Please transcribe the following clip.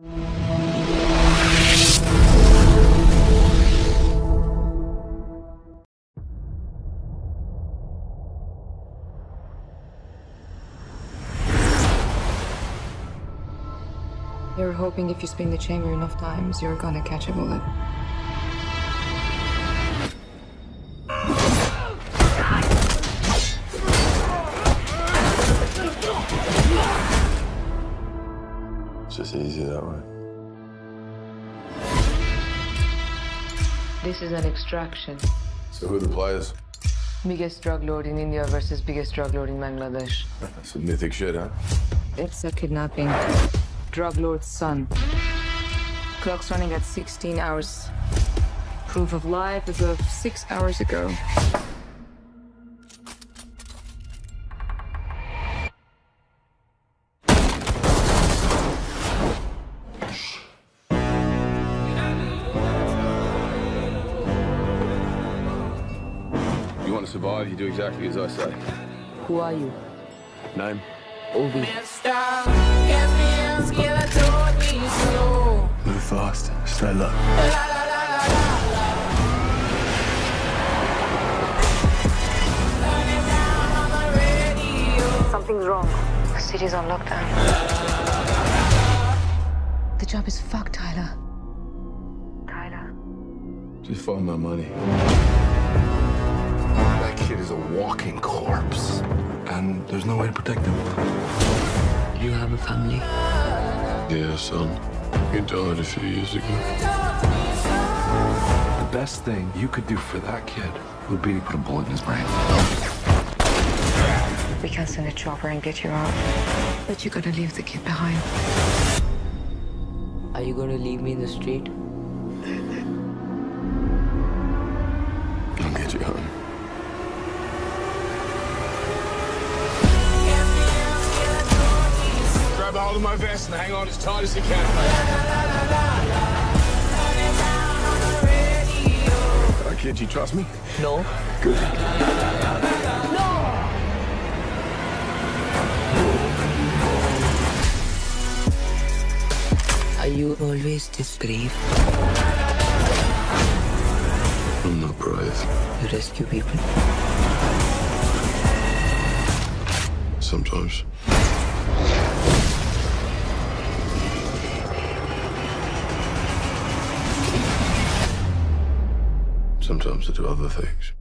They were hoping if you spin the chamber enough times, you're gonna catch a bullet. It's just easy that way. This is an extraction. So who the players? Biggest drug lord in India versus biggest drug lord in Bangladesh. Some mythic shit, huh? It's a kidnapping. Drug lord's son. Clock's running at 16 hours. Proof of life is of 6 hours ago. You want to survive, you do exactly as I say. Who are you? Name? Obi. Move fast, straight low. Something's wrong. The city's on lockdown. The job is fucked, Tyler. Tyler. Just find my money. That kid is a walking corpse. And there's no way to protect him. You have a family? Yeah, son. He died a few years ago. The best thing you could do for that kid would be to put a bullet in his brain. We can send a chopper and get you out. But you gotta leave the kid behind. Are you gonna leave me in the street? I'll get you home. Grab a hold of my vest and hang on as tight as you can. I kid you, trust me? No. Good. No! Are you always this brave? I'm not brave. You rescue people? Sometimes. Sometimes to do other things.